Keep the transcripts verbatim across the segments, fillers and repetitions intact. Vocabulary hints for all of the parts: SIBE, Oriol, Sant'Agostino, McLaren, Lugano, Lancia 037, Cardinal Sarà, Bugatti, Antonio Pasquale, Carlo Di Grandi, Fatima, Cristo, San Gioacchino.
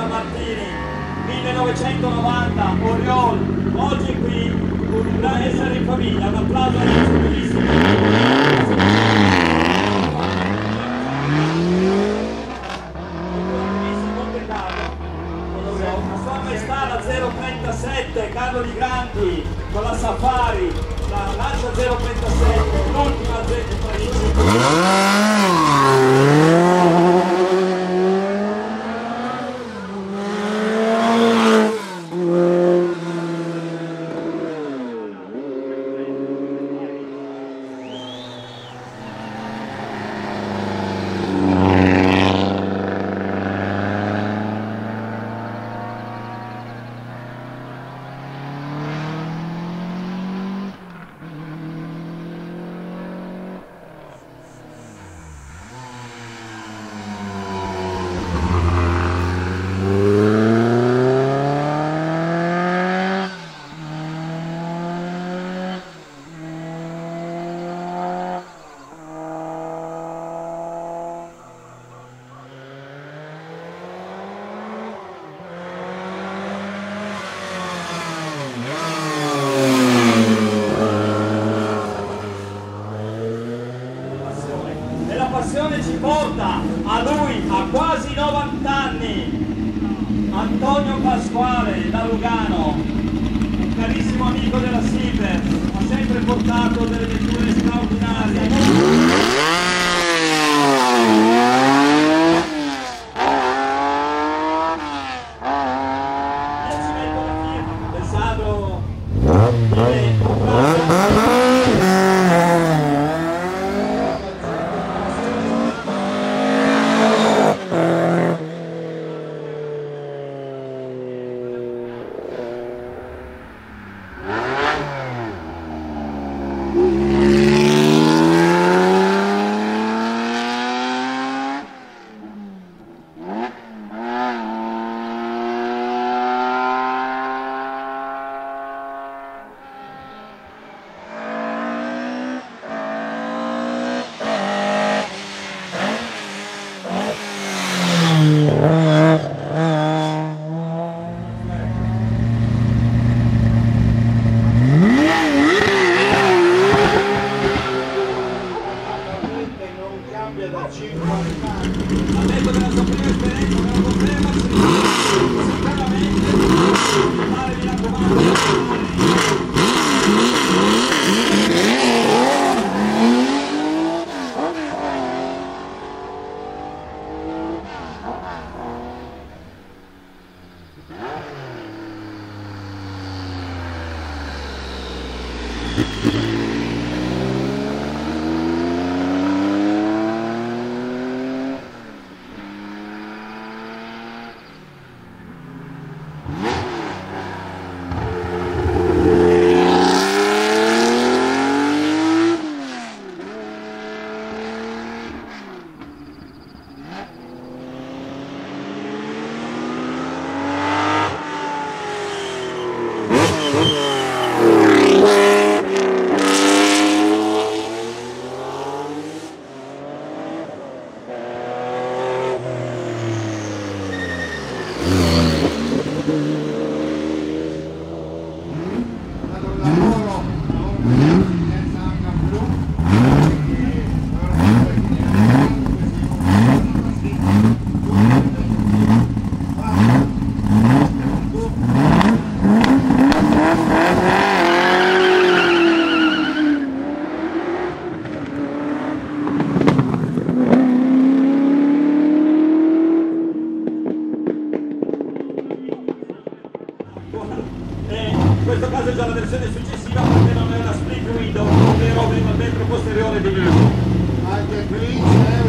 da Martini, millenovecentonovanta, Oriol, oggi qui, un, da essere in famiglia, un applauso a zero trentasette, Carlo Di Grandi con la Safari, la Lancia zero trentasette, l'ultima azienda di porta a lui a quasi novanta anni Antonio Pasquale da Lugano, un carissimo amico della SIBE, ha sempre portato delle vetture straordinarie. All'epoca della sua prima esperienza me lo conferma sicuramente, fare mi raccomando. In questo caso è già la versione successiva, perché non è una split window, ovvero il vetro posteriore di Lugano. Anche qui c'è mm-hmm.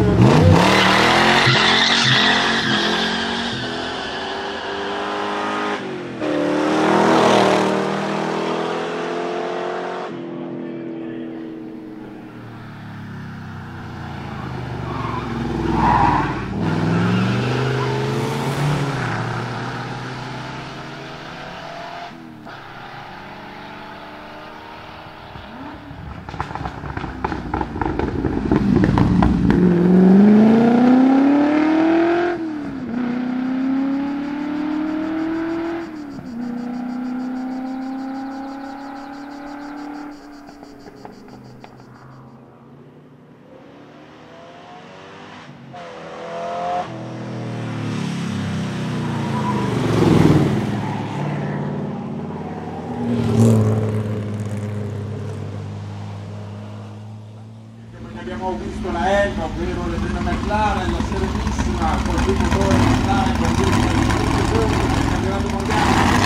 Evo, ovvero le prime McLaren, la serenissima col due motori McLaren con due secondi del campionato mondiale.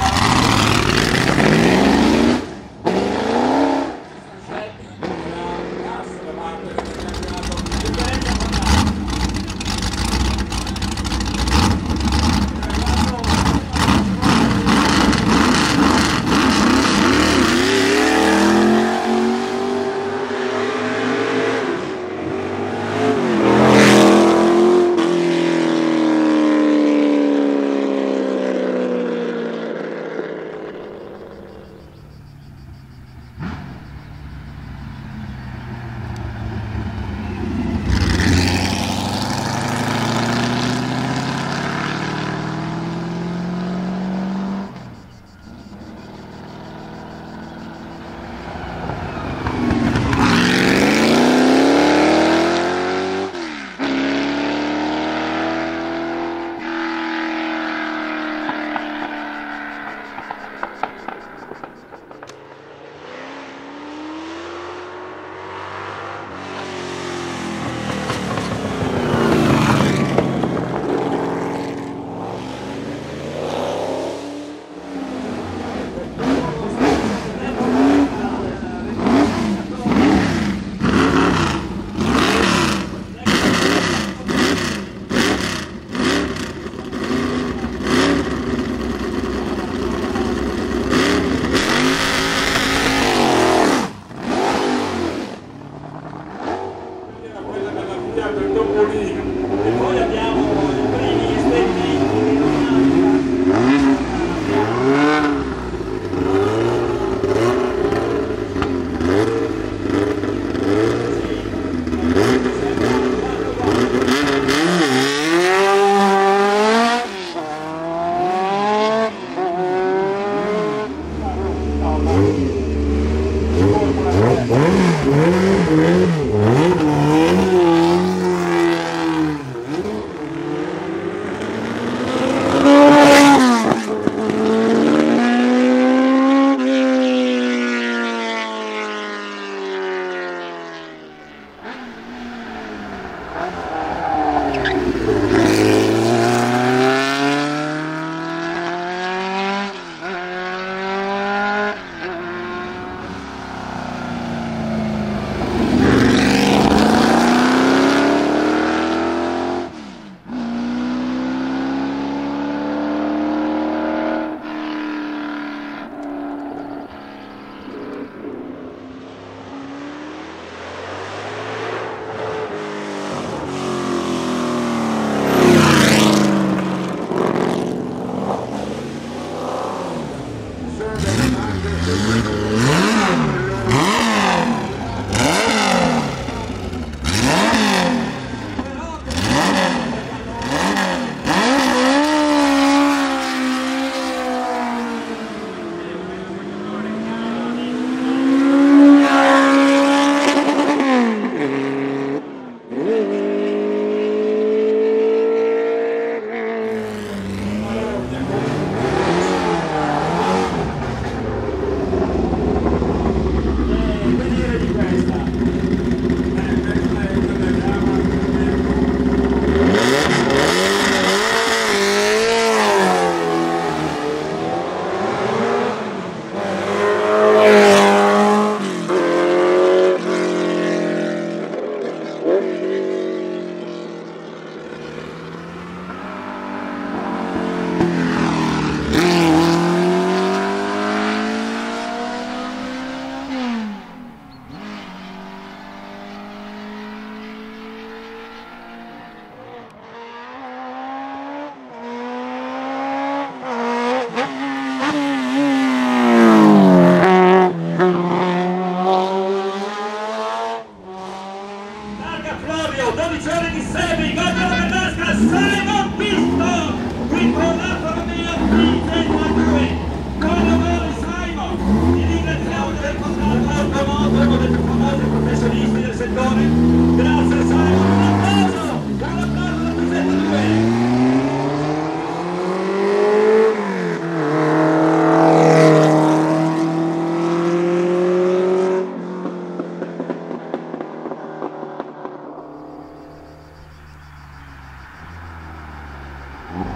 Cambio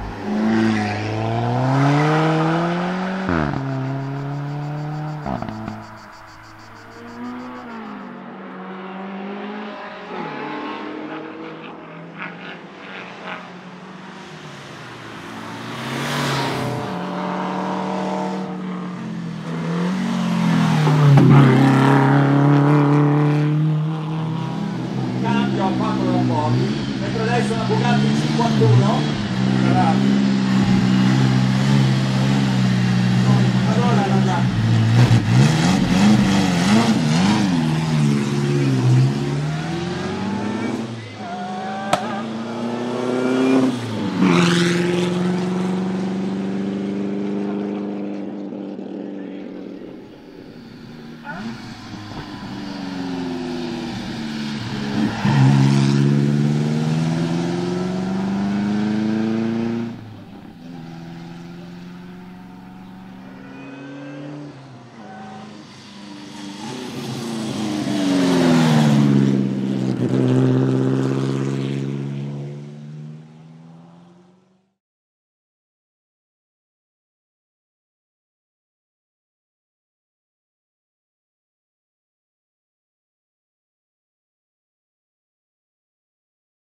a quattro lombardi, mentre adesso una Bugatti cinquantuno,